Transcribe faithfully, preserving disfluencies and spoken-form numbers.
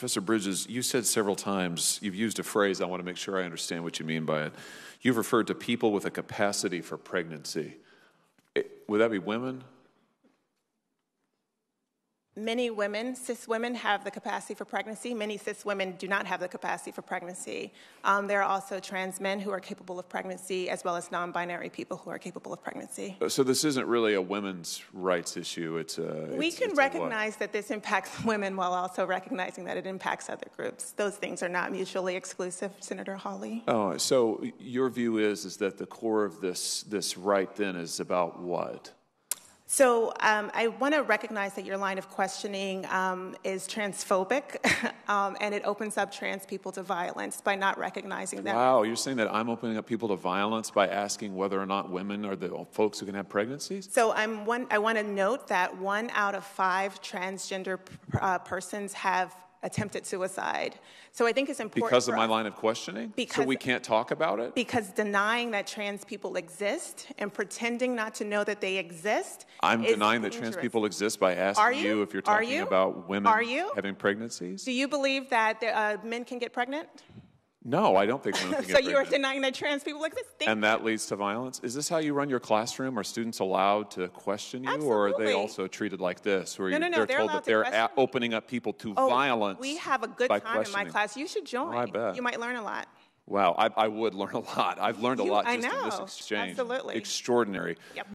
Professor Bridges, you said several times, you've used a phrase, I want to make sure I understand what you mean by it. You've referred to people with a capacity for pregnancy. It, would that be women? Many women, cis women, have the capacity for pregnancy. Many cis women do not have the capacity for pregnancy. Um, there are also trans men who are capable of pregnancy, as well as non-binary people who are capable of pregnancy. So this isn't really a women's rights issue. It's a, we it's, can it's recognize that this impacts women while also recognizing that it impacts other groups. Those things are not mutually exclusive, Senator Hawley. Oh, so your view is, is that the core of this, this right then is about what? So um, I want to recognize that your line of questioning um, is transphobic, um, and it opens up trans people to violence by not recognizing that. Wow, you're saying that I'm opening up people to violence by asking whether or not women are the folks who can have pregnancies? So I'm one, I want to note that one out of five transgender uh, persons have attempted suicide. So I think it's important. Because of my line of questioning? Because, so we can't talk about it? Because denying that trans people exist and pretending not to know that they exist. I'm denying that trans people exist by asking you if you're talking about women having pregnancies? Do you believe that uh, men can get pregnant? No, I don't think women can get pregnant. So you are denying that trans people exist? And that leads to violence? Is this how you run your classroom? Are students allowed to question you? Absolutely. Or are they also treated like this? Where no, no, no, they're, they're told that they're to opening up people to oh, violence. We have a good time in my class. You should join. Oh, I bet. You might learn a lot. Wow, I, I would learn a lot. I've learned you, a lot just I know. in this exchange. Absolutely. Extraordinary. Yep.